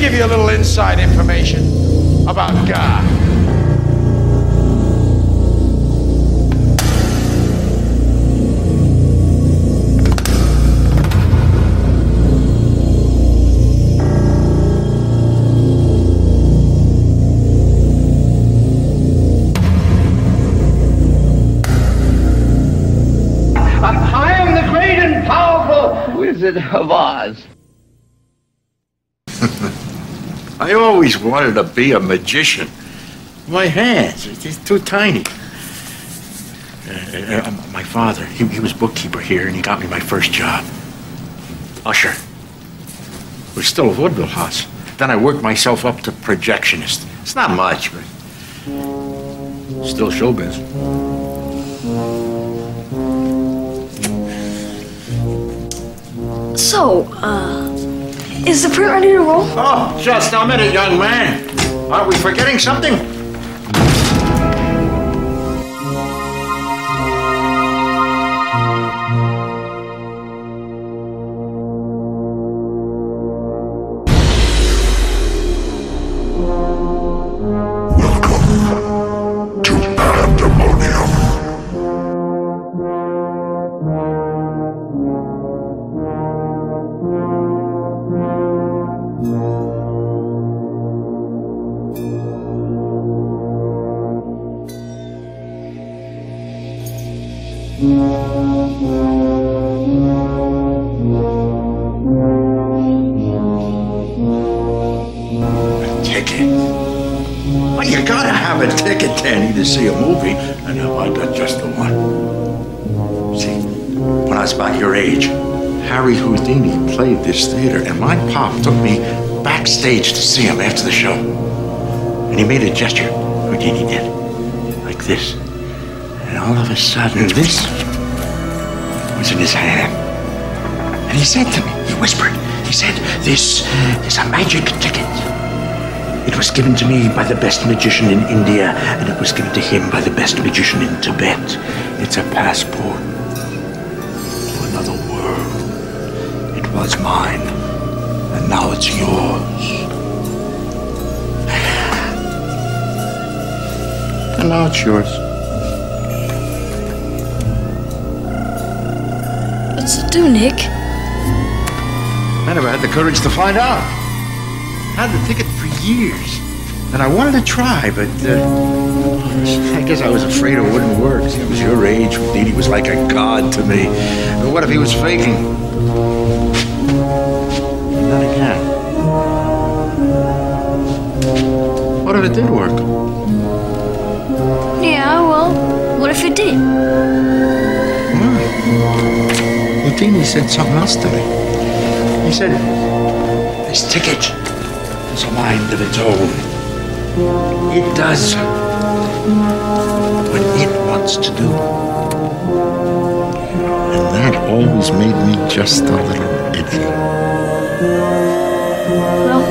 give you a little inside information about God. I am the great and powerful Wizard of Oz. I always wanted to be a magician. My hands, it's too tiny. My father, he was bookkeeper here, and he got me my first job. Usher. It was still a vaudeville house. Then I worked myself up to projectionist. It's not much, but still showbiz. So, is the print ready to roll? Oh, just a minute, young man. Are we forgetting something? Welcome to Pandemonium. To see a movie, and I got just the one. See, when I was about your age, Harry Houdini played this theater, and my pop took me backstage to see him after the show. And he made a gesture, Houdini did, like this. And all of a sudden, this was in his hand. And he said to me, he whispered, he said, "This is a magic ticket. It was given to me by the best magician in India, and it was given to him by the best magician in Tibet. It's a passport to another world. It was mine, and now it's yours. And now it's yours." What's it do, Nick? I never had the courage to find out. I had the ticket for years, and I wanted to try, but I guess I was afraid it wouldn't work. It was your age. Houdini was like a god to me. But what if he was faking? Not again. What if it did work? Yeah, well, what if it did? Well, Houdini said something else to me. He said, "This ticket, it's a mind of its own. It does what it wants to do." And that always made me just a little idiot. Well,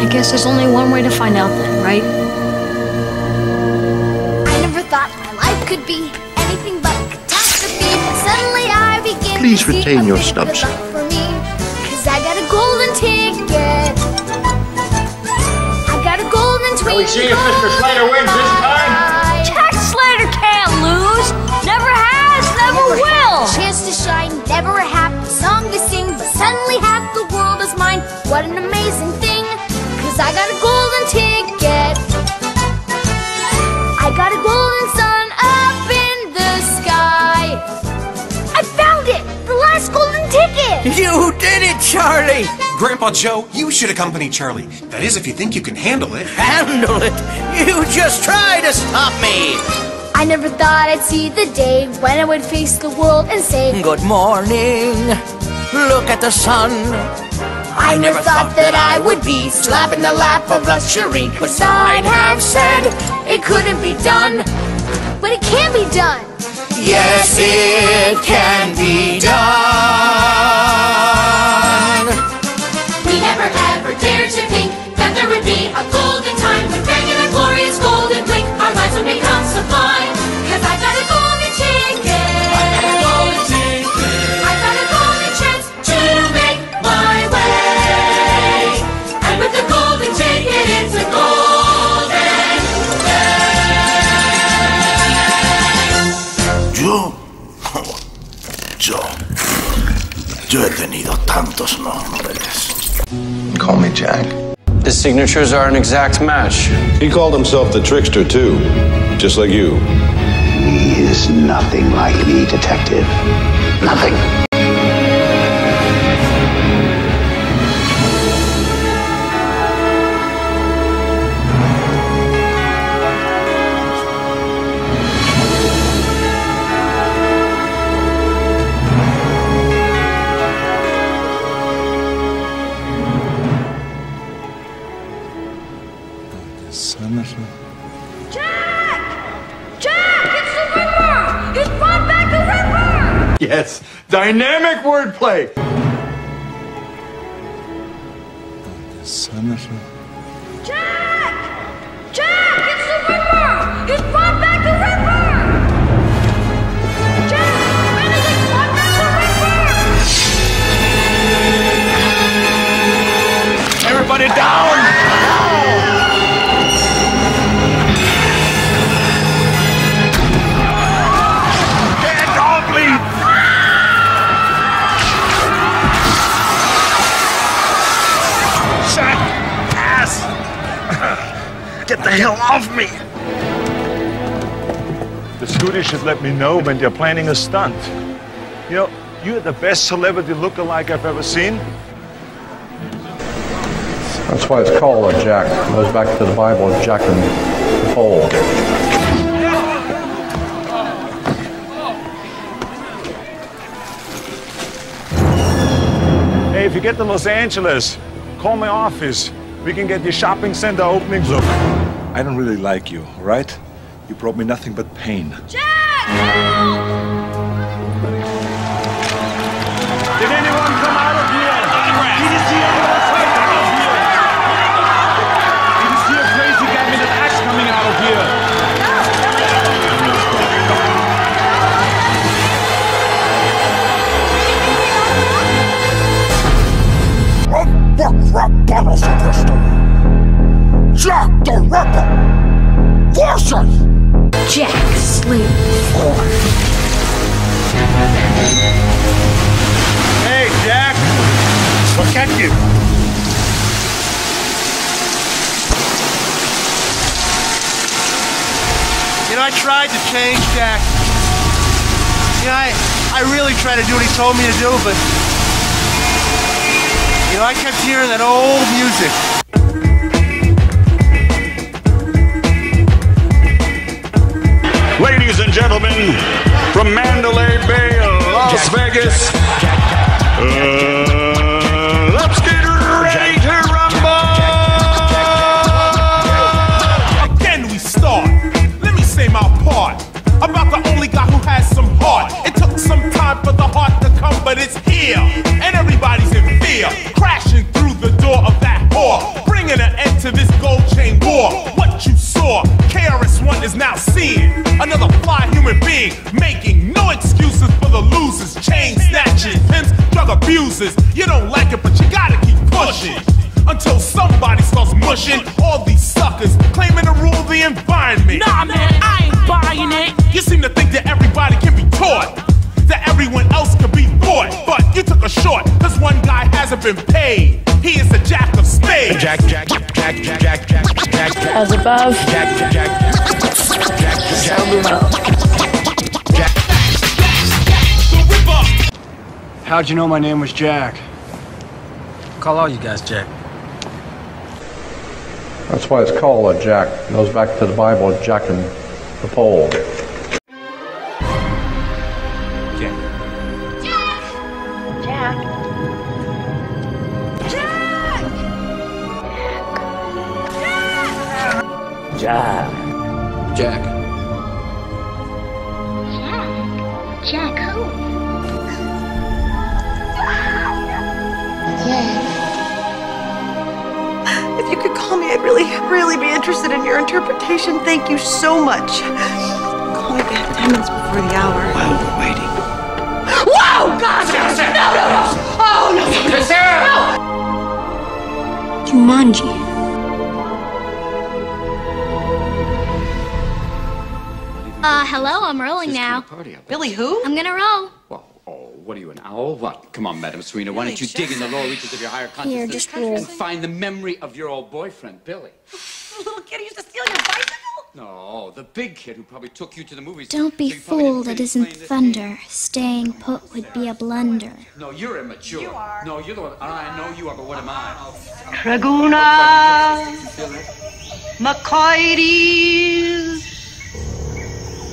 I guess there's only one way to find out then, right? I never thought my life could be anything but a catastrophe. Suddenly I begin to see. Please retain your stubs. Because I got a golden ticket. Can we see if Mr. Slater wins this time? Jack Slater can't lose. Never has, never will. A chance to shine, never a happy song to sing, but suddenly half the world is mine. What an amazing thing, cause I got a golden ticket. I got a golden sun up in the sky. I found it, the last golden ticket. You did it, Charlie. Grandpa Joe, you should accompany Charlie. That is, if you think you can handle it. Handle it? You just try to stop me! I never thought I'd see the day when I would face the world and say, "Good morning, look at the sun." I never thought that I would be slapping the lap of luxury, but I'd have said it couldn't be done. But it can be done. Yes, it can be done. We never ever dared to think that there would be a golden time with regular glorious golden blink. Our lives would become sublime, cause I got a golden ticket. I got a golden ticket. I got a golden chance to make my way. And with the golden Santos nombres. Call me Jack. His signatures are an exact match. He called himself the trickster, too, just like you. He is nothing like me, Detective. Nothing. Yes, dynamic wordplay. Jack! Jack, it's the river! It brought back the river! Jack, Benedict brought back the river! Everybody down! Get the hell off me! The studio should let me know when they're planning a stunt. You know, you're the best celebrity lookalike I've ever seen. That's why it's called a Jack. It goes back to the Bible, Jack and the Pole. Hey, if you get to Los Angeles, call my office. We can get your shopping center openings. Look, I don't really like you, all right? You brought me nothing but pain. Jack! Did anyone come out of here? Did you see anyone fighting out here? Did you see a crazy guy with an axe coming out of here? Bottles of Crystal. Jack the Ripper. Forces. Jack Slater. Hey, Jack. Look at you. You know, I tried to change Jack. You know, I really tried to do what he told me to do, but... you know, I kept hearing that old music. Ladies and gentlemen, from Mandalay Bay, Las Vegas, let's get ready to rumble! Can we start? Let me say my part. About the only guy who has some heart. It took some time for the heart to come, but it's here. And everybody's in fear. Crashing through the door of that whore. Bringing an end to this gold chain war. What you saw, KRS-1 is now seeing. Another fly human being. Making no excuses for the losers. Chain snatchers, pimps, drug abusers. You don't like it, but you gotta keep pushing. Until somebody starts mushing all these suckers, claiming to rule the environment. Nah, man, I ain't buying it. You seem to think that everybody can be taught, that everyone else could be bought. But you took a short, cause one guy hasn't been paid. He is the Jack of Spades. Jack, Jack, Jack, Jack, Jack, Jack, Jack, Jack. As above. Jack, Jack, Jack, Jack, Jack, so below. Jack, Jack, Jack, the Ripper. How'd you know my name was Jack? Call all you guys Jack. That's why it's called a Jack. It goes back to the Bible, Jack and the Pole. Jack. Jack! Jack! Jack! Jack! Jack! Jack! Jack! Jack who? Jack! If you could call me, I'd really, really be interested in your interpretation. Thank you so much. Call me back 10 minutes before the hour. While we're waiting. Whoa! God! Sarah, Sarah. No, no, no! Oh, no! No, Sarah! No! Jumanji. Hello, I'm rolling now. Really, who? I'm gonna roll. Well, oh. What are you, an owl? What? Come on, Madam Serena, why don't you dig in the lower reaches of your higher consciousness and find the memory of your old boyfriend, Billy? The little kid who used to steal your bicycle? No, the big kid who probably took you to the movies. Don't be fooled, it isn't thunder. Staying put would be a blunder. No, you're immature. You are. No, you're the one. I know you are, but what am I? Traguna, Macoides,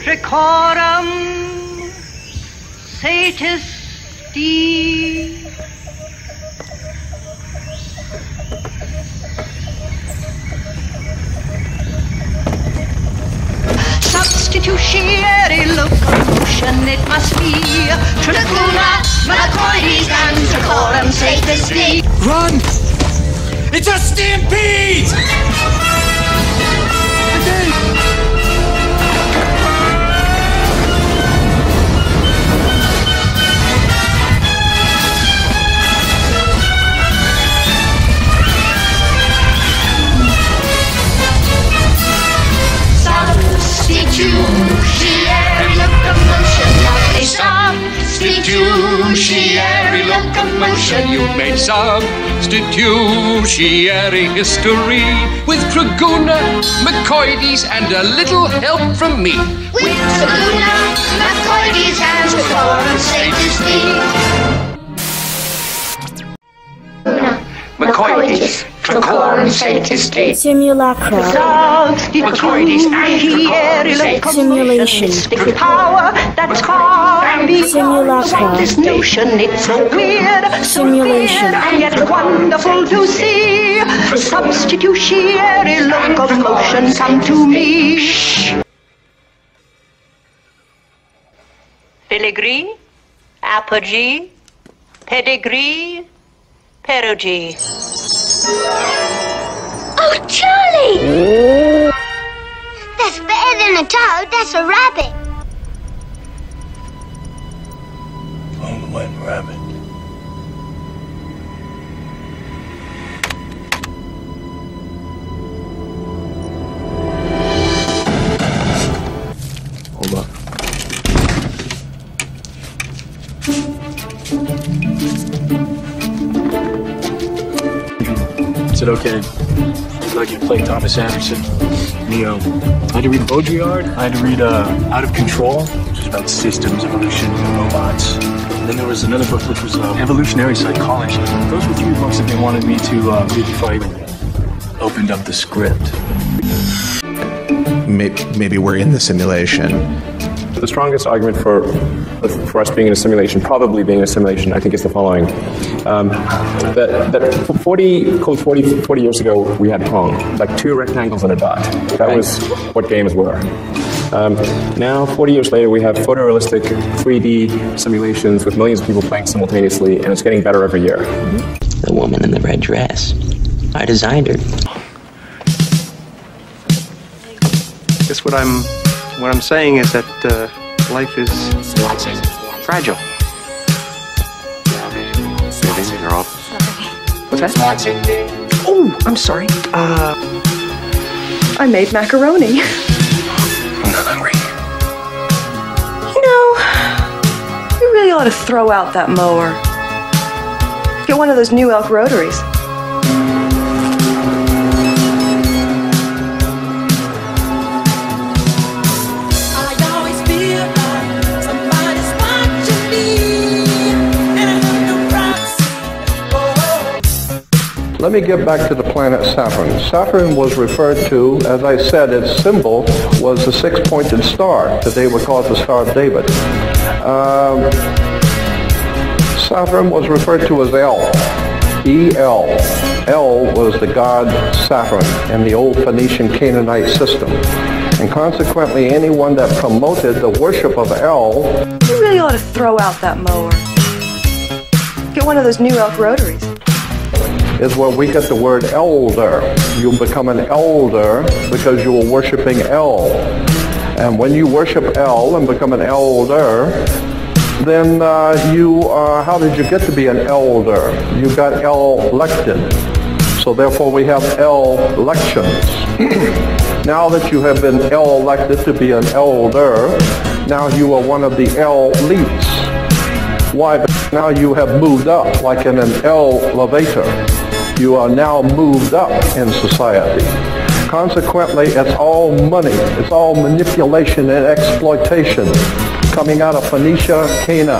Tricorum, Satisti. Substitutionary locomotion, it must be Traguna, Macoides, and Tricorum, Satisti. Run! It's a stampede! Substitutionary locomotion, like a substitutionary locomotion. You made substitutionary history with Traguna, Macoides, and a little help from me. With Traguna, Macoides, and Tricorum Satisti. Macoides. Tricorum Satisti. Simulacra. Macoides and Tricorum Satisti. Simulation. The power that's called the simulacra. This notion, it's so weird. Simulation. And yet wonderful to see. Substitutionary locomotion, come to me. Shh. Filigree. Apogee. Pedigree. Perigee. Oh, Charlie! That's better than a toad, that's a rabbit. Only one rabbit. Hold up. Is it okay? It's like you play Thomas Anderson, Neo. I had to read Baudrillard. I had to read Out of Control, which is about systems, evolution, and robots. And then there was another book which was Evolutionary Psychology. Those were three books that they wanted me to read before I opened up the script. Maybe we're in the simulation. The strongest argument for us being in a simulation, probably being in a simulation, I think is the following. That 40 years ago, we had Pong, like two rectangles and a dot. That was what games were. Now, 40 years later, we have photorealistic 3D simulations with millions of people playing simultaneously, and it's getting better every year. The woman in the red dress. I designed her. I guess what I'm saying is that life is fragile. What's that? Oh, I'm sorry. I made macaroni. I'm not hungry. You know, you really ought to throw out that mower. Get one of those new elk rotaries. Let me get back to the planet Saturn. Saturn was referred to, as I said, its symbol was the six-pointed star that they would call the Star of David. Saturn was referred to as El, E-L. El was the god Saturn in the old Phoenician Canaanite system. And consequently, anyone that promoted the worship of El... You really ought to throw out that mower. Get one of those new elk rotaries. Is where we get the word elder. You become an elder because you were worshiping El. And when you worship El and become an elder, then how did you get to be an elder? You got elected. So therefore we have elections. Now that you have been elected to be an elder, now you are one of the elites. Why, now you have moved up like in an elevator. You are now moved up in society. Consequently, it's all money. It's all manipulation and exploitation coming out of Phoenicia, Cana.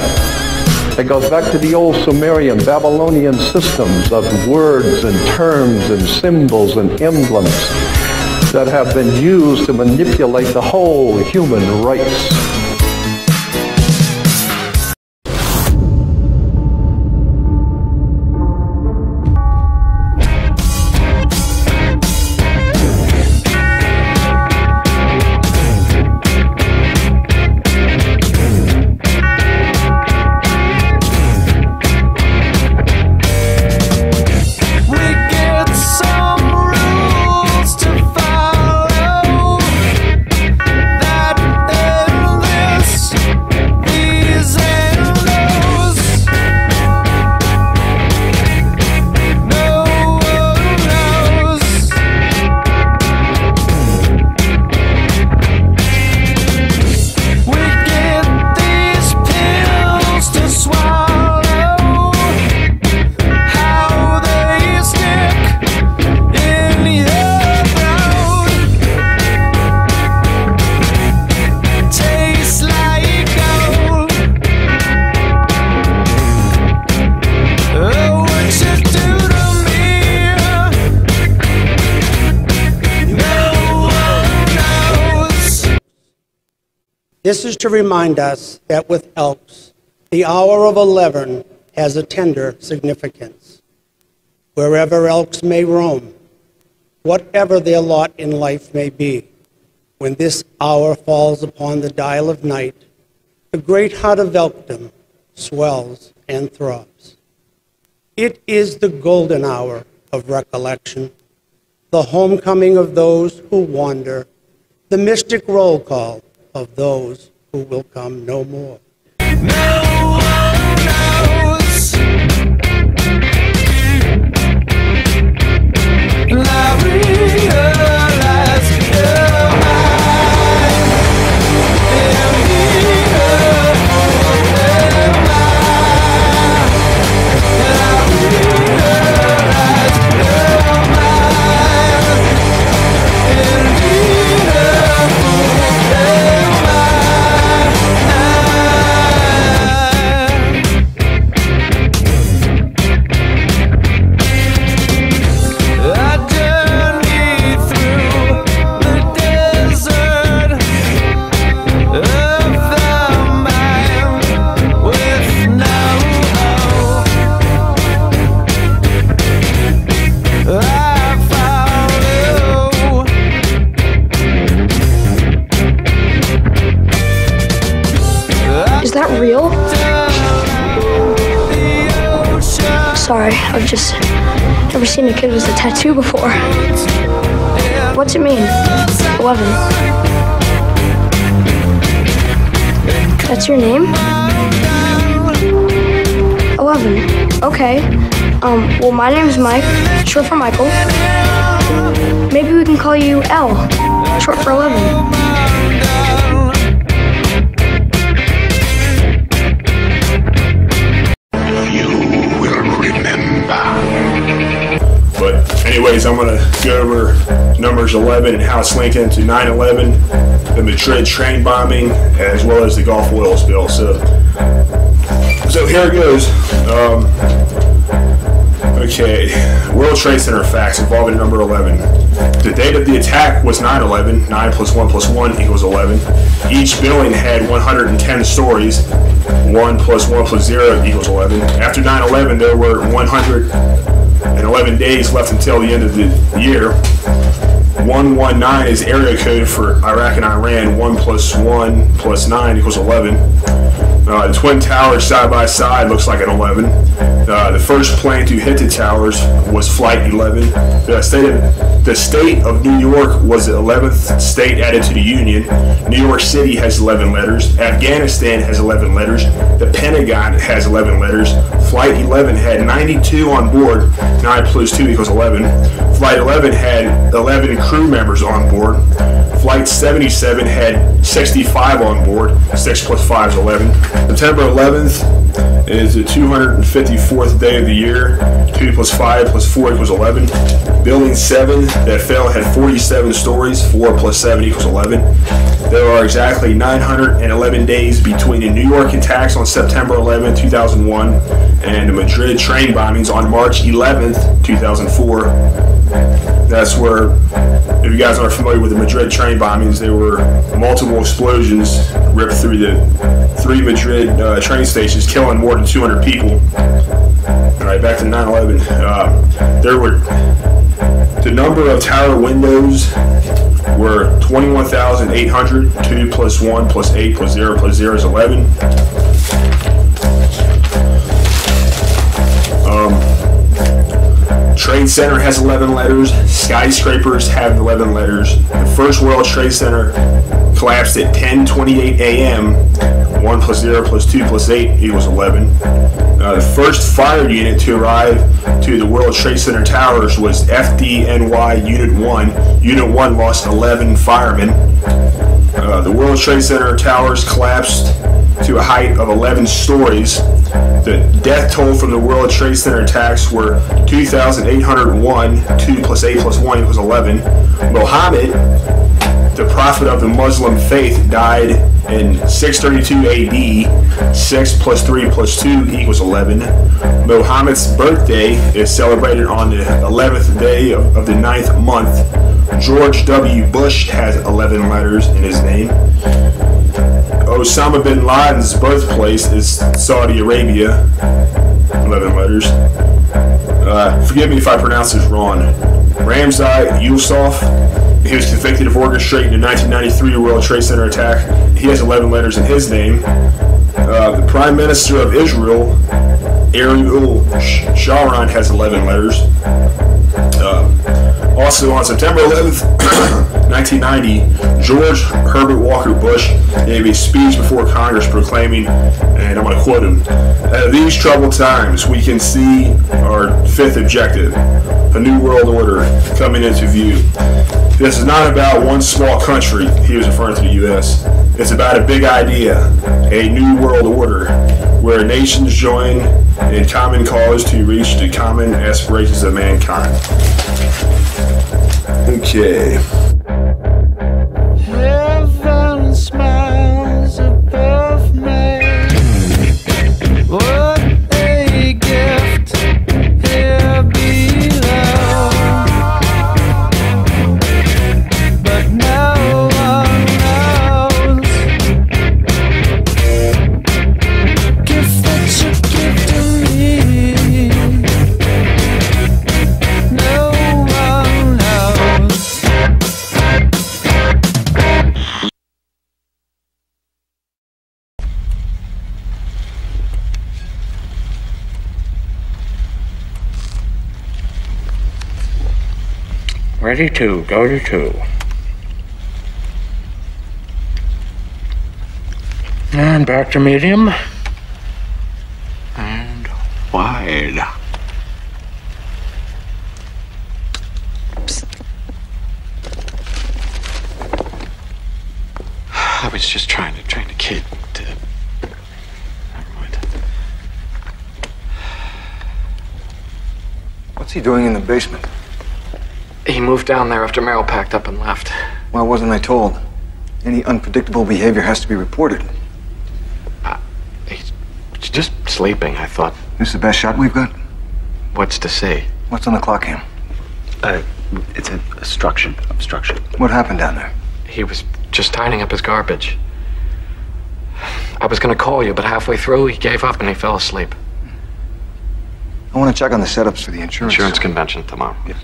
It goes back to the old Sumerian, Babylonian systems of words and terms and symbols and emblems that have been used to manipulate the whole human race. This is to remind us that with Elks, the hour of 11 has a tender significance. Wherever Elks may roam, whatever their lot in life may be, when this hour falls upon the dial of night, the great heart of Elkdom swells and throbs. It is the golden hour of recollection, the homecoming of those who wander, the mystic roll call of those who will come no more. No one knows. Sorry, I've just never seen a kid with a tattoo before. What's it mean? 11. That's your name? 11. Okay. Well, my name's Mike, short for Michael. Maybe we can call you L, short for 11. Anyways, I'm going to go over numbers 11 and how it's linked into 9/11, the Madrid train bombing, as well as the Gulf oil spill. So here it goes. Okay, World Trade Center facts involving number 11. The date of the attack was 9/11. 9 + 1 + 1 = 11. Each building had 110 stories. 1 + 1 + 0 = 11. After 9/11, there were 111 days left until the end of the year. 119 is area code for Iraq and Iran. 1 + 1 + 9 = 11. The Twin Towers side by side looks like an 11. The first plane to hit the towers was Flight 11. The state of New York was the 11th state added to the Union. New York City has 11 letters. Afghanistan has 11 letters. The Pentagon has 11 letters. Flight 11 had 92 on board. 9 + 2 = 11. Flight 11 had 11 crew members on board. Flight 77 had 65 on board. 6 + 5 = 11. September 11th. It is the 254th day of the year. 2 plus 5 plus 4 equals 11. Building 7 that fell had 47 stories. 4 plus 7 equals 11. There are exactly 911 days between the New York attacks on September 11, 2001, and the Madrid train bombings on March 11, 2004. That's where, if you guys aren't familiar with the Madrid train bombings, there were multiple explosions ripped through the 3 Madrid train stations, killing more than 200 people. All right, back to 9/11. There were the number of tower windows were 21,800. 2 plus 1 plus 8 plus 0 plus 0 is 11. Trade Center has 11 letters. Skyscrapers have 11 letters. The First World Trade Center collapsed at 10:28 a.m. 1 plus 0 plus 2 plus 8 equals 11. The first fire unit to arrive to the World Trade Center towers was FDNY Unit 1. Unit 1 lost 11 firemen. The World Trade Center towers collapsed to a height of 11 stories. The death toll from the World Trade Center attacks were 2,801, 2 plus 8 plus 1 equals 11. Muhammad, the prophet of the Muslim faith, died in 632 AD, 6 plus 3 plus 2 equals 11. Muhammad's birthday is celebrated on the 11th day of the 9th month. George W. Bush has 11 letters in his name. Osama bin Laden's birthplace is Saudi Arabia, 11 letters. Forgive me if I pronounce this wrong. Ramzi Yusuf, he was convicted of orchestrating the 1993 World Trade Center attack. He has 11 letters in his name. The Prime Minister of Israel, Ariel Sharon, has 11 letters. Also on September 11th, 1990, George Herbert Walker Bush gave a speech before Congress proclaiming, and I'm going to quote him, "At these troubled times, we can see our fifth objective, a new world order, coming into view. This is not about one small country," he was referring to the U.S., "it's about a big idea, a new world order, where nations join in common cause to reach the common aspirations of mankind." Okay. Ready to go to 2. And back to medium. And wide. Oops. I was just trying to train a kid to... Never mind. What's he doing in the basement? He moved down there after Merrill packed up and left. Why wasn't I told? Any unpredictable behavior has to be reported. He's just sleeping, I thought. This is the best shot we've got? What's to see? What's on the clock cam? It's an obstruction. What happened down there? He was just tidying up his garbage. I was going to call you, but halfway through, he gave up and he fell asleep. I want to check on the setups for the insurance. Insurance convention tomorrow. Yeah.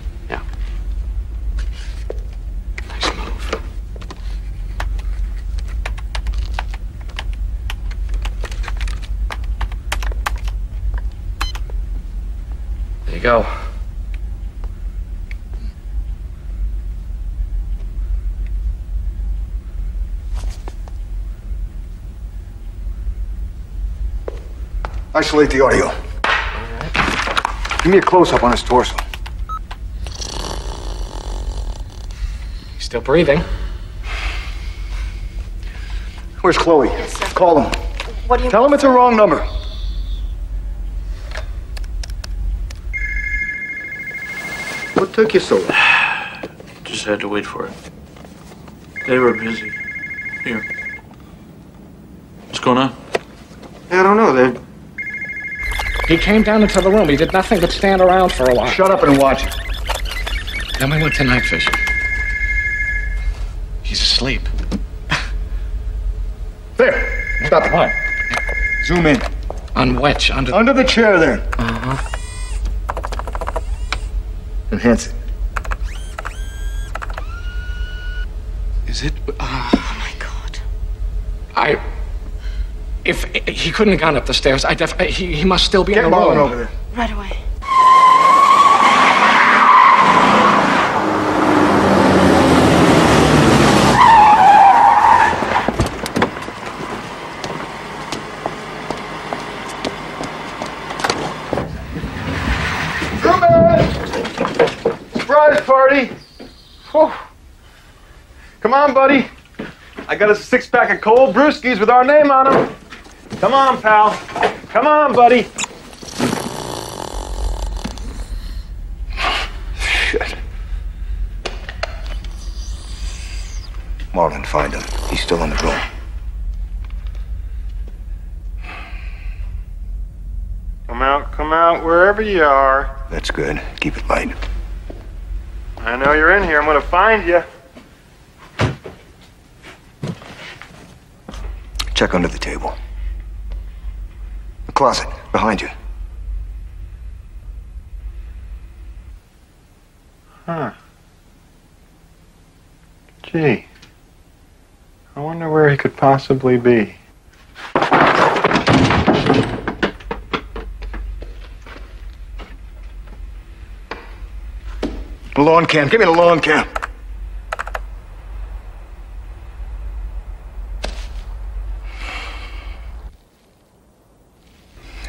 Go. Isolate the audio. All right. Give me a close-up on his torso. He's still breathing. Where's Chloe? Yes, sir. Call him. What do you mean? Tell him it's a wrong number. What took you so long? Just had to wait for it. They were busy. Here. What's going on? I don't know. They're... He came down into the room. He did nothing but stand around for a while. Shut up and watch it. Tell me what tonight, Fisher. He's asleep. There. Stop it. What? Zoom in. On which? Under the chair there. Uh-huh. Enhance it. Is it? Oh, my God. If he couldn't have gone up the stairs, he must still be in the room. Over there. Right away. Come on! Surprise party! Whew. Come on, buddy. I got a six-pack of cold brewskis with our name on them. Come on, pal. Come on, buddy. Shit. Marlon, find him. He's still in the room. Come out, wherever you are. That's good. Keep it light. I know you're in here. I'm gonna find you. Check under the table. Closet, behind you. Huh. Gee. I wonder where he could possibly be. The lawn cam. Give me the lawn cam.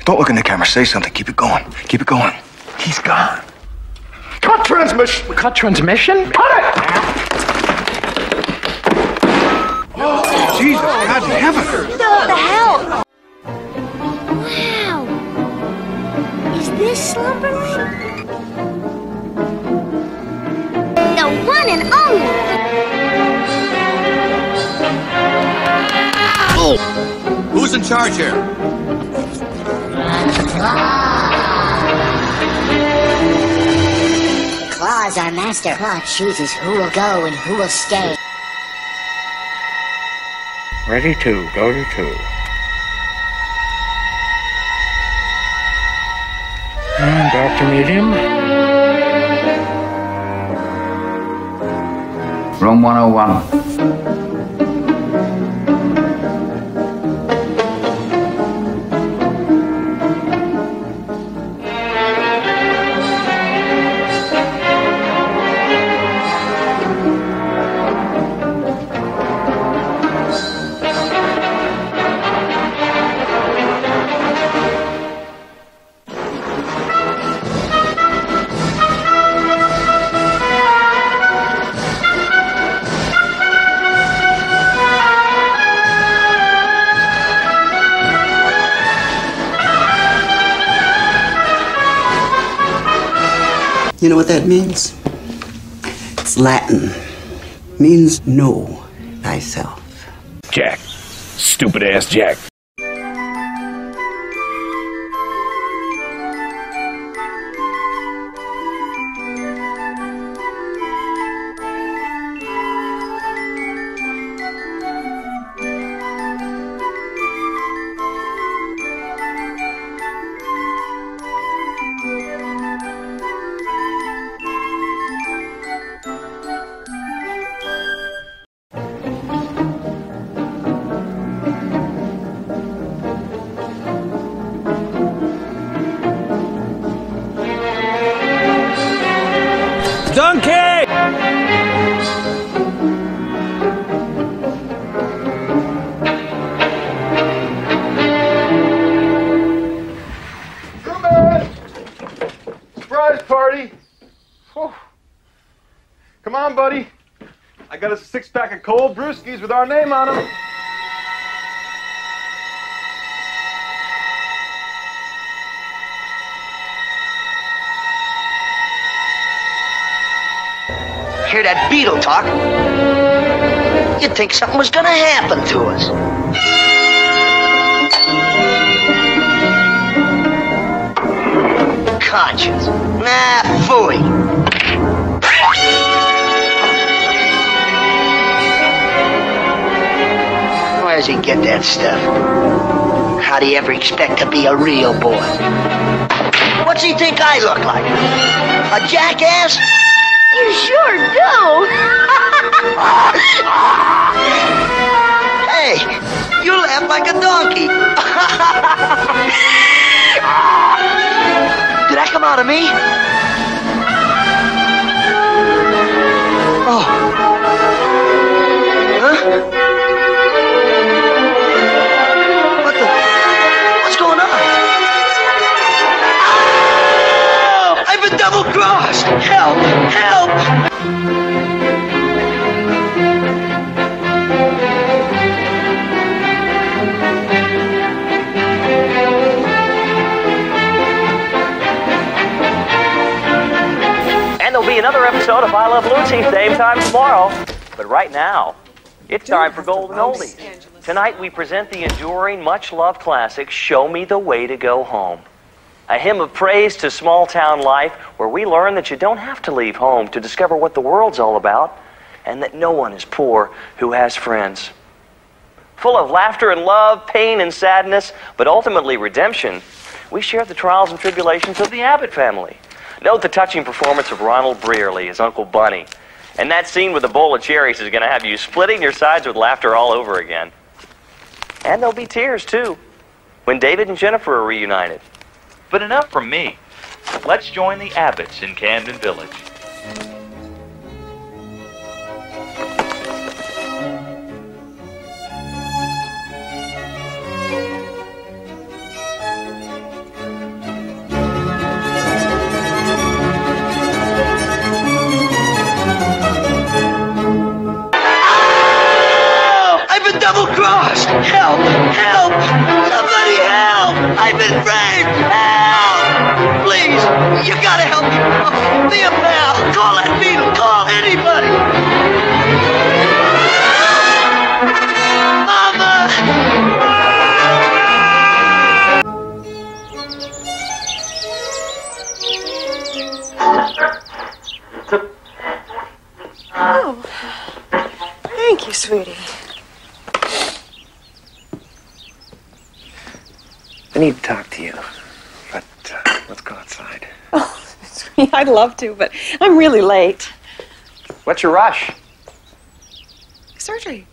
Don't look in the camera. Say something. Keep it going. Keep it going. He's gone. Cut transmission. Cut transmission? Cut it! Oh, Jesus, God in heaven. What the hell? Wow. Is this Slumberland? The one and only. Oh. Who's in charge here? Claw is our master. Claw chooses who will go and who will stay. Ready to go to two. And back to meet him. Room 101. You know what that means? It's Latin. Means know thyself. Jack. Stupid ass Jack. Cold brewskis with our name on them. hear that beetle talk, you'd think something was gonna happen to us. Conscience. Nah, phooey. Where does he get that stuff? How do you ever expect to be a real boy? What's he think I look like? A jackass? You sure do. Hey, you laugh like a donkey. Did that come out of me? Oh. Huh? What's going on? Oh! I've been double-crossed! Help! Help! Be another episode of I Love Lucy, same time tomorrow. But right now, it's time for Golden Oldies. Tonight we present the enduring, much-loved classic, Show Me the Way to Go Home. A hymn of praise to small-town life, where we learn that you don't have to leave home to discover what the world's all about, and that no one is poor who has friends. Full of laughter and love, pain and sadness, but ultimately redemption, we share the trials and tribulations of the Abbott family. Note the touching performance of Ronald Brearley as Uncle Bunny. And that scene with the bowl of cherries is going to have you splitting your sides with laughter all over again. And there'll be tears, too, when David and Jennifer are reunited. But enough from me. Let's join the Abbotts in Camden Village. Help! Help! Somebody help! I've been raped! Help! Please! You gotta help me! Be a pal! Call that needle! Call anybody! Mama! Oh. Thank you, sweetie. I need to talk to you, but let's go outside. Oh, sweetie, I'd love to, but I'm really late. What's your rush? Surgery.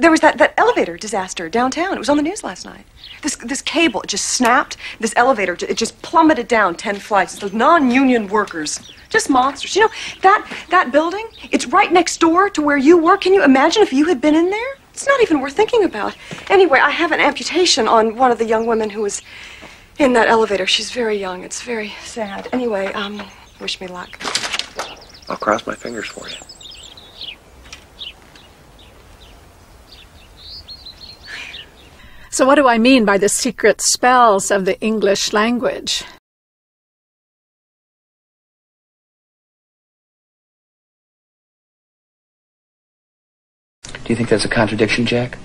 There was that elevator disaster downtown. It was on the news last night. This cable, it just snapped. This elevator, it just plummeted down 10 flights. It's those non-union workers. Just monsters. You know, that building, it's right next door to where you work. Can you imagine if you had been in there? It's not even worth thinking about. Anyway, I have an amputation on one of the young women who was in that elevator. She's very young. It's very sad. Anyway, wish me luck. I'll cross my fingers for you. So what do I mean by the secret spells of the English language? Do you think that's a contradiction, Jack?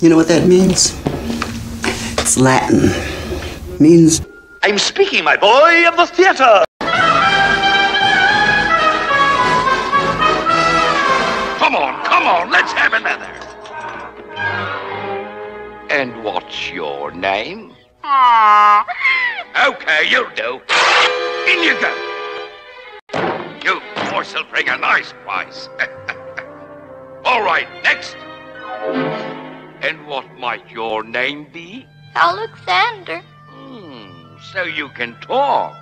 You know what that means? It's Latin. It means, I'm speaking, my boy, of the theater! Come on, come on, let's have another! And what's your name? Okay, you'll do. In you go! You force'll bring a nice prize. All right, next. And what might your name be? Alexander. So you can talk.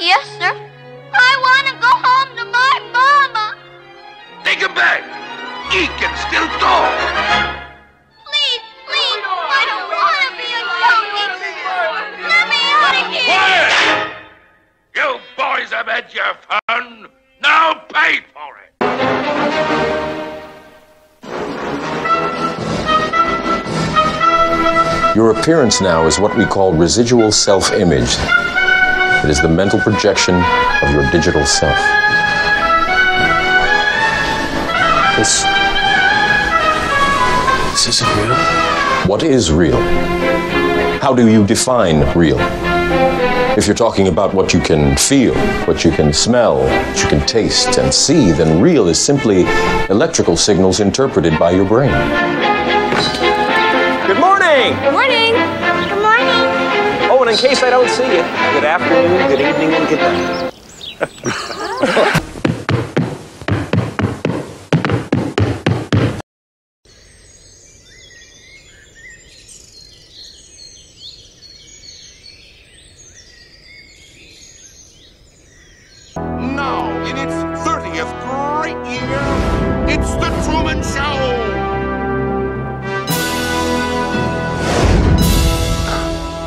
Yes, sir. I want to go home to my mama. Take him back. He can still talk. Please, I don't want to be a junkie. Let me out of here. Quiet! You boys have had your fun. Now pay for it. Your appearance now is what we call residual self-image. It is the mental projection of your digital self. This isn't real. What is real? How do you define real? If you're talking about what you can feel, what you can smell, what you can taste and see, then real is simply electrical signals interpreted by your brain. Good morning. Good morning. Oh, and in case I don't see you, good afternoon, good evening, and good night. Now, in its 30th great year, it's The Truman Show.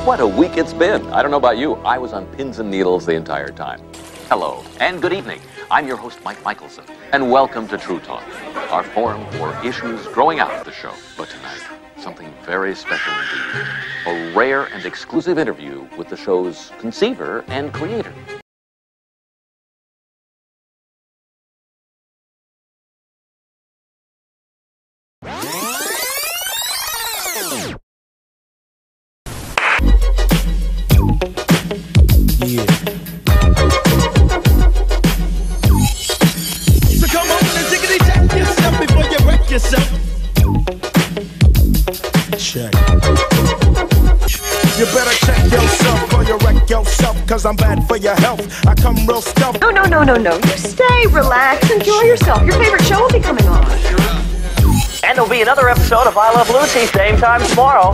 What a week it's been. I don't know about you. I was on pins and needles the entire time. Hello and good evening. I'm your host, Mike Michelson, and welcome to True Talk, our forum for issues growing out of the show. But tonight, something very special indeed. A rare and exclusive interview with the show's conceiver and creator. Cause I'm bad for your health. I come real stealth. No, no. You stay, relax, enjoy yourself. Your favorite show will be coming on. And there'll be another episode of I Love Lucy, same time tomorrow.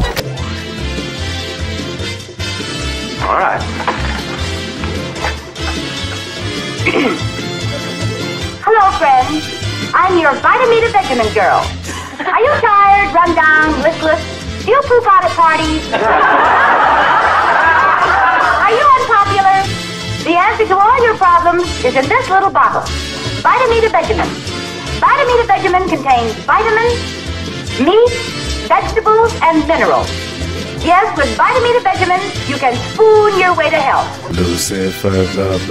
All right. Hello, friends. I'm your Vitamin to Benjamin girl. Are you tired, run down, listless? Do you poop out at parties? The answer to all your problems is in this little bottle. Vitamin to Benjamin. Vitamin to Benjamin contains vitamins, meat, vegetables, and minerals. Yes, with Vitamin to Benjamin, you can spoon your way to health. Lucifer, love,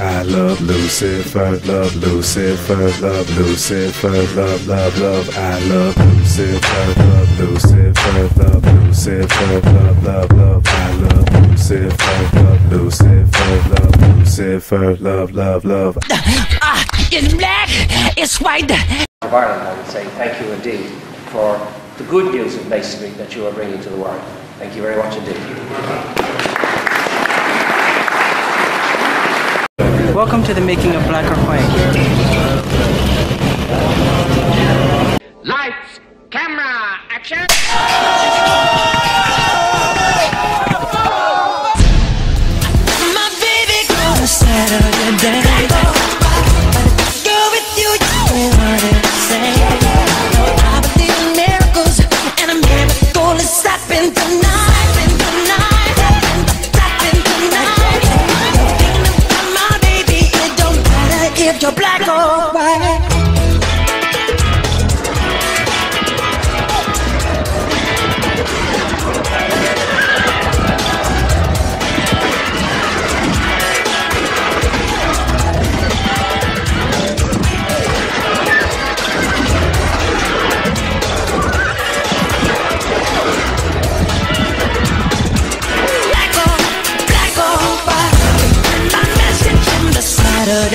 I love Lucifer, love, Lucifer, love, Lucifer, love, I love Lucifer, love, Lucifer, love, Lucifer, love, I love Lucifer, love, Lucifer, love, Lucifer, love. In black, it's white. Of Ireland, I would say thank you indeed for the good news of masonry that you are bringing to the world. Thank you very much indeed. Welcome to the making of Black or White. Lights, camera, action!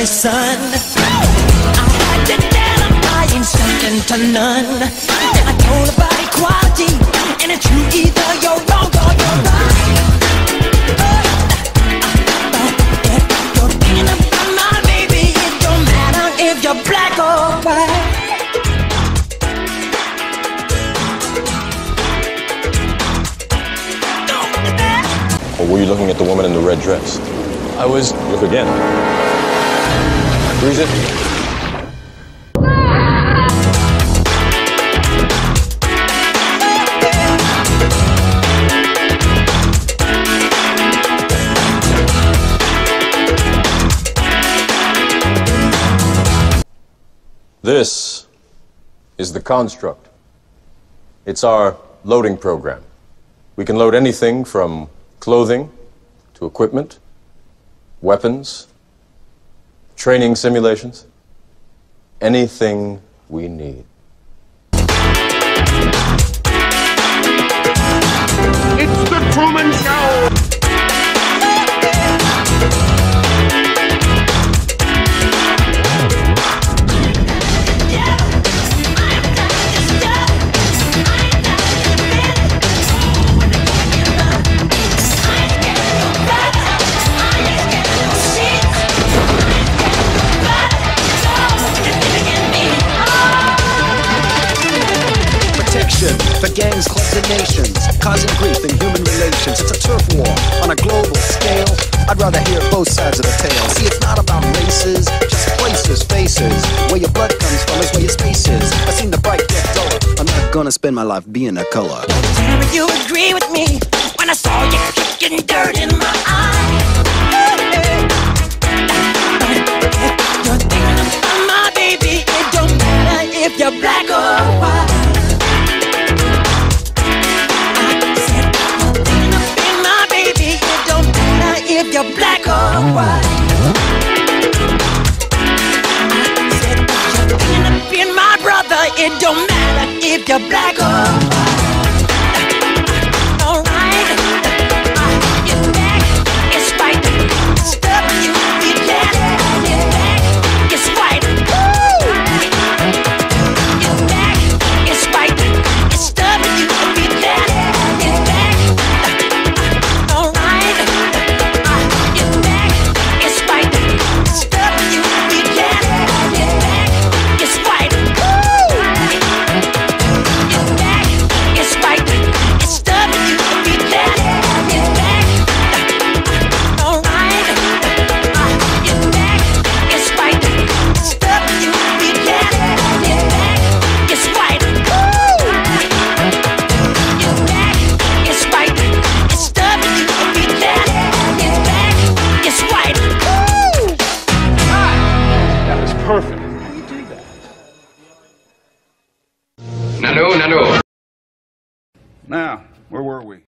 Son, I had to tell I'm buying something to none. I told about equality, and it's true either you're wrong or you're right. You're thinking about my baby, it don't matter if you're black or white. Or were you looking at the woman in the red dress? I was. Look again. Use it. This is the construct. It's our loading program. We can load anything from clothing to equipment, weapons, training simulations, anything we need. It's the Truman Show! The gangs clubs and nations, causing grief in human relations. It's a turf war on a global scale. I'd rather hear both sides of the tale. See, it's not about races, just places, faces. Where your blood comes from is where your space is. I've seen the bright get duller. I'm not gonna spend my life being a color. Did you agree with me when I saw you kicking dirt in my eye? You're thinking about my baby. It don't matter if you're black or white. If you're black or white, I said you're thinking of being my brother. It don't matter if you're black or white. Alright, it's black, it's white. Stop you, be black. It's black, it's white. It's black, it's white. Stop you, be black. It's black. Now, where were we?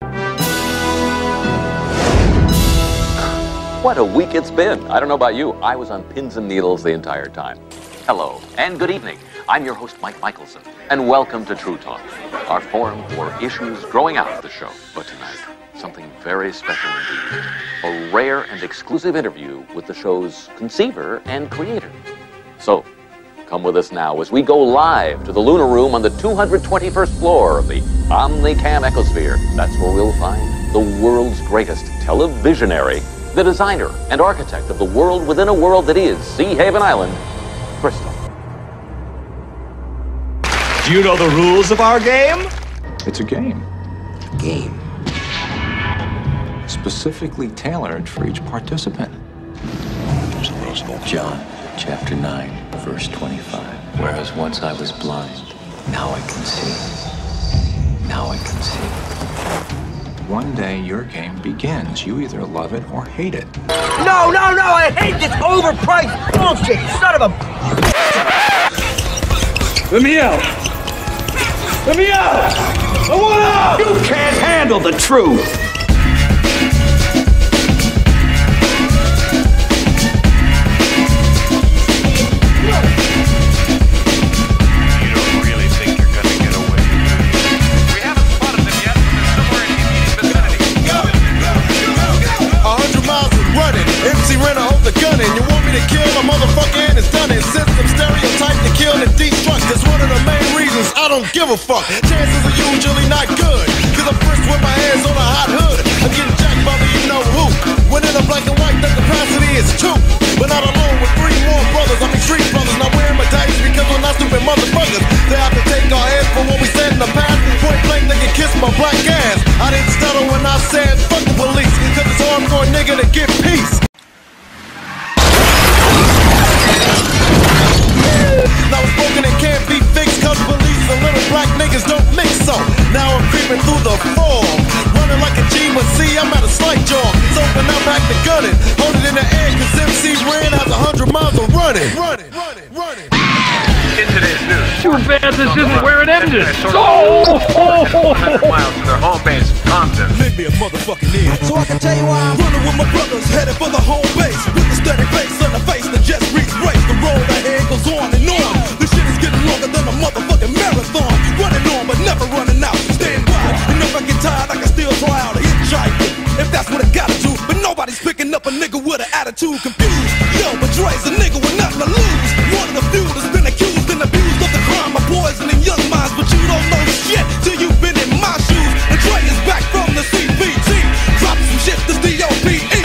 What a week it's been. I don't know about you. I was on pins and needles the entire time. Hello, and good evening. I'm your host, Mike Michelson, and welcome to True Talk, our forum for issues growing out of the show. But tonight, something very special indeed. A rare and exclusive interview with the show's conceiver and creator. So, come with us now as we go live to the Lunar Room on the 221st floor of the Omnicam Echosphere. That's where we'll find the world's greatest televisionary, the designer and architect of the world within a world that is Sea Haven Island, Crystal. Do you know the rules of our game? It's a game. Game. Specifically tailored for each participant. There's a rose bowl. John, chapter 9. Verse 25. Whereas once I was blind, now I can see. Now I can see. One day your game begins. You either love it or hate it. No, no, no! I hate this overpriced bullshit, son of a... Let me out! Let me out! I want out! You can't handle the truth! MC Renner holds a gun and you want me to kill a motherfucker and it's done it. System stereotype to kill and destruct. That's one of the main reasons I don't give a fuck. Chances are usually not good, cause I'm frisked with my hands on a hot hood. I'm getting jacked by the you know who. When in a black and white the capacity is two. But not alone with three more brothers. I'm extreme brothers, not wearing my dice because we're not stupid motherfuckers. They have to take our heads for what we said in the past. Point blank they can kiss my black ass. I didn't stutter when I said fuck the police, cause it's hard for a nigga to get peace. running. Into this news. Too bad this isn't where it ended. Oh! 100 miles from their home base, Compton. Make me a motherfucking ear, so I can tell you why I'm running with my brothers, headed for the home base. With the steady face on the face that just reach race. The road ahead goes on and on. This shit is getting longer than a motherfucking marathon. Running on, but never running out. Staying wild. And if I get tired, I can still try out and try it. If that's what I gotta do. But nobody's picking up a nigga with an attitude confused. Yo, but Dre's a nigga with nothing to lose. One of the few that's been accused and abused of the crime of poisoning young minds. But you don't know shit till you've been in my shoes. And Dre is back from the CPT. Drop some shit, this D.O.P.E.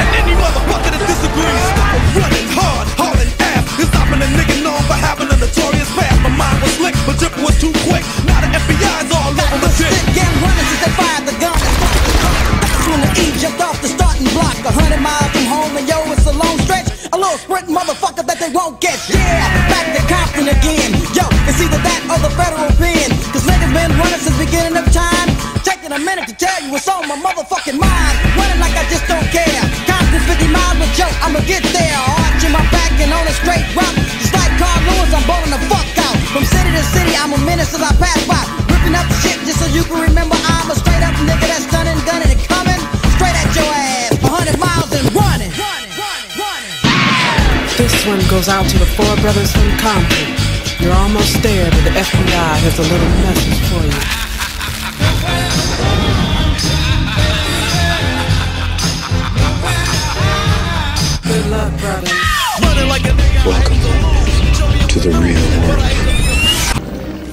And any motherfucker that disagrees, stop running hard, hauling ass. And stopping a nigga known for having a notorious past. My mind was slick, but drip was too quick. Now the FBI's all over the dick. Young runners as they fired the gun. When the E jumped off the starting block, 100 miles from home, and yo, it's a long stretch. A little sprint, motherfucker, that they won't get. Yeah, back to Compton again. Yo, it's either that or the federal pen. Cause niggas been running since beginning of time. Taking a minute to tell you what's on my motherfucking mind. Running like I just don't care. Compton 50 miles with Joe, I'ma get there. Arching my back and on a straight route. Just like Carl Lewis, I'm balling the fuck out. From city to city, I'm a menace as I pass by. Ripping up the shit just so you can remember I'm a straight up nigga that's done and gunning and coming. Straight at your ass, 100 miles and running. This one goes out to the four brothers from Compton. You're almost there, but the FBI has a little message for you. Good luck, brothers. Welcome to the real world.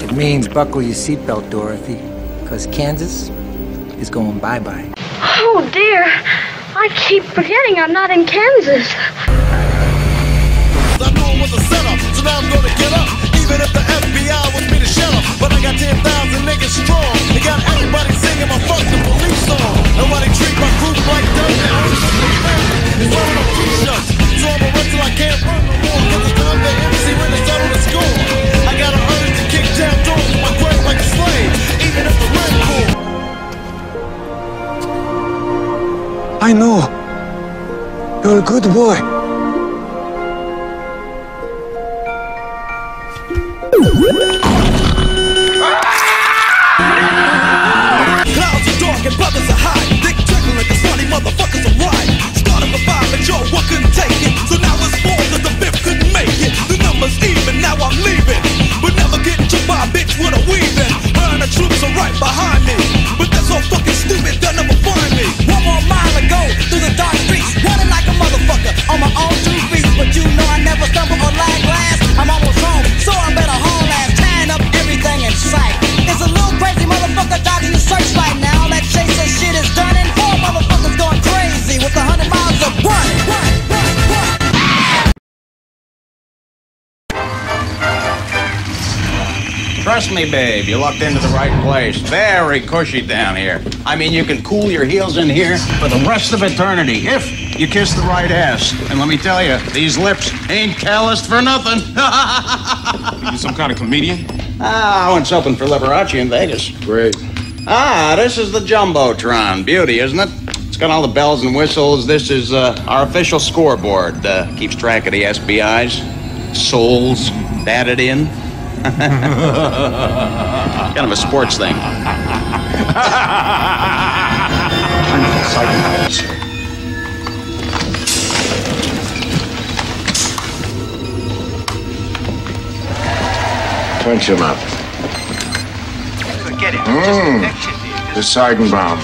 It means buckle your seatbelt, Dorothy, because Kansas is going bye-bye. Oh dear, I keep forgetting I'm not in Kansas. I know it was a setup, so now I'm gonna get up. Even if the FBI wants me to shut up, but I got 10,000 niggas strong. They got everybody singing my fuck the police song. Nobody treat my group like that. It's all my t-shirts, so I'm a wrestle, I can't run no more. Cause it's time the MC Renner settle the score. I got an urge to kick down doors with my grave like a slave, even if the red cool. I know. You're a good boy. Clouds are dark and brothers are high. Dick chuckling like the funny motherfuckers are right. Started for 5 and Joe, what couldn't take it? So now it's 4 cause the 5th couldn't make it. The number's even, now I'm leaving. But never getting to my bitch with a weaving. Her and the troops are right behind me. But that's so fucking stupid, they'll never find me. Through the dark streets, running like a motherfucker on my own 2 feet. But you know I never stumble or lag last. I'm almost home, so I'm better haul ass, tying up everything in sight. It's a little crazy motherfucker dodging the searchlight. Now that chasing shit is done and 4 motherfuckers going crazy with 100 miles of run. Trust me, babe, you lucked into the right place. Very cushy down here. I mean, you can cool your heels in here for the rest of eternity, if you kiss the right ass. And let me tell you, these lips ain't calloused for nothing. Are you some kind of comedian? I went something for Liberace in Vegas. Great. This is the Jumbotron. Beauty, isn't it? It's got all the bells and whistles. This is our official scoreboard. Keeps track of the SBIs, souls, batted in. Kind of a sports thing. Punch him up. Forget it. The Seidenbaum.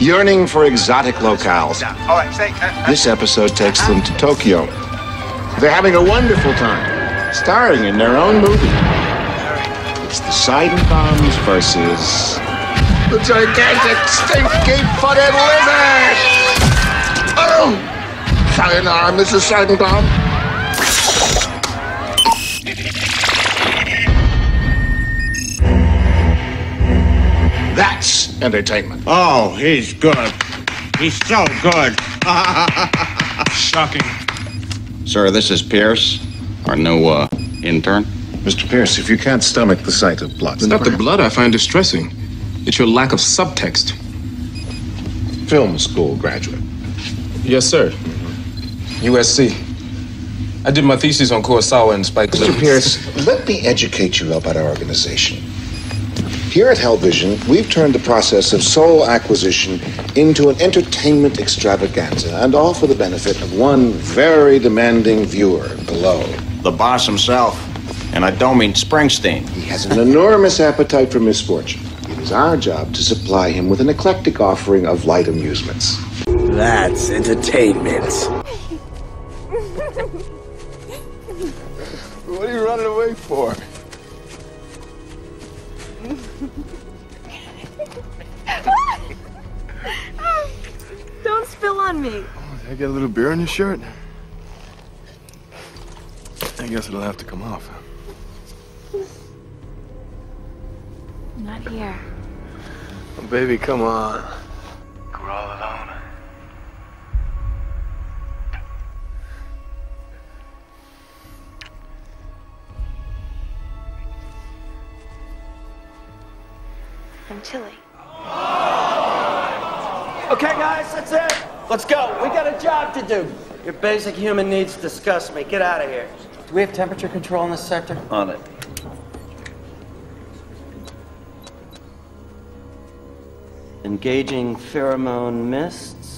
Yearning for exotic locales. This episode takes them to Tokyo. They're having a wonderful time. Starring in their own movie. It's the Seidenbaums versus the gigantic stinky footed lizard! Oh! Sayonara, Mrs. Seidenbaum. That's entertainment. Oh, he's good. He's so good. Shocking. Sir, this is Pierce. Our new intern. Mr. Pierce, if you can't stomach the sight of blood... It's not the blood I find distressing. It's your lack of subtext. Film school graduate. Yes, sir. USC. I did my thesis on Kurosawa and Spike Lee. Mr. Pierce, let me educate you about our organization. Here at Hellvision, we've turned the process of soul acquisition into an entertainment extravaganza, and all for the benefit of one very demanding viewer below. The boss himself, and I don't mean Springsteen. He has an enormous appetite for misfortune. It is our job to supply him with an eclectic offering of light amusements. That's entertainment. What are you running away for? Don't spill on me. Oh, did I get a little beer in your shirt? I guess it'll have to come off. Not here. Oh, baby, come on. We're all alone. I'm chilly. Okay, guys, that's it. Let's go. We got a job to do. Your basic human needs disgust me. Get out of here. Do we have temperature control in this sector? On it. Engaging pheromone mists.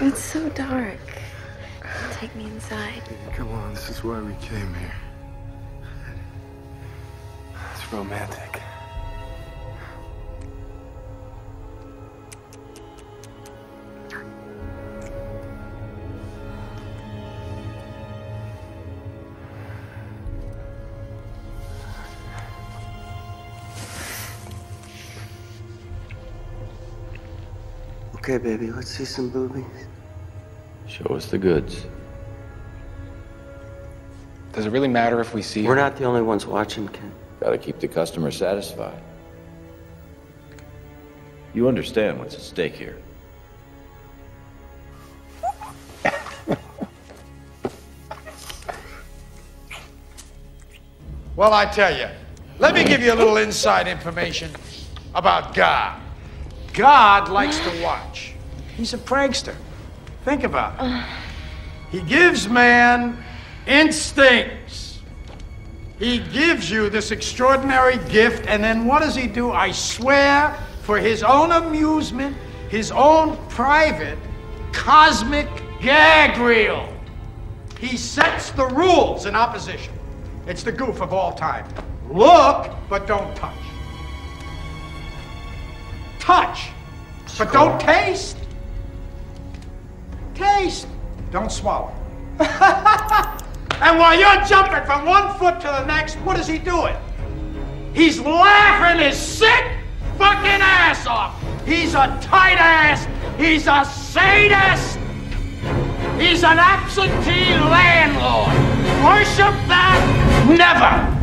It's so dark. Take me inside. Come on, this is why we came here. It's romantic. Okay, baby, let's see some boobies. Show us the goods. Does it really matter if we see her? We're not the only ones watching, Ken. Gotta keep the customer satisfied. You understand what's at stake here. Well, I tell you, let me give you a little inside information about God. God likes to watch. He's a prankster. Think about it. He gives man instincts. He gives you this extraordinary gift, and then what does he do? I swear, for his own amusement, his own private cosmic gag reel, he sets the rules in opposition. It's the goof of all time. Look, but don't touch. Touch, but don't taste. Taste. Don't swallow. And while you're jumping from one foot to the next, what is he doing? He's laughing his sick fucking ass off. He's a tight ass. He's a sadist. He's an absentee landlord. Worship that never.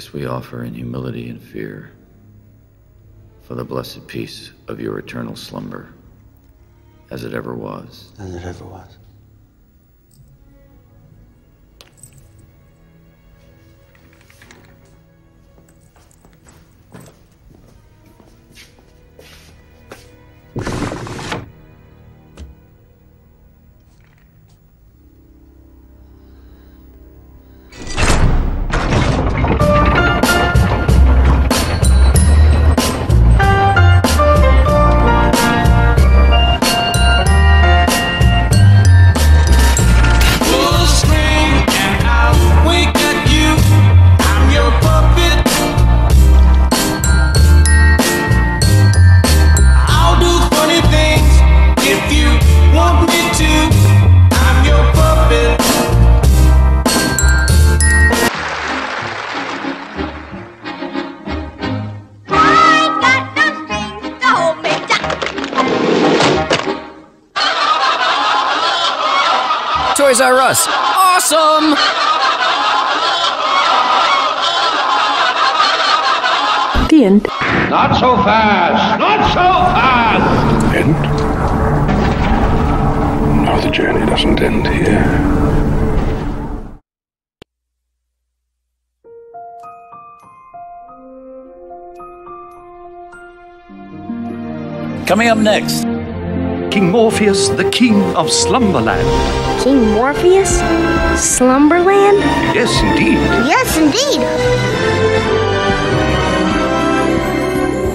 This we offer in humility and fear, for the blessed peace of your eternal slumber, as it ever was. As it ever was. Coming up next, King Morpheus, the King of Slumberland. King Morpheus? Slumberland? Yes, indeed. Yes, indeed.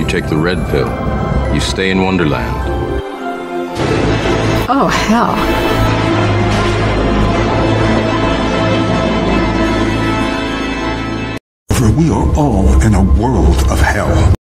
You take the red pill. You stay in Wonderland. Oh, hell. For we are all in a world of hell.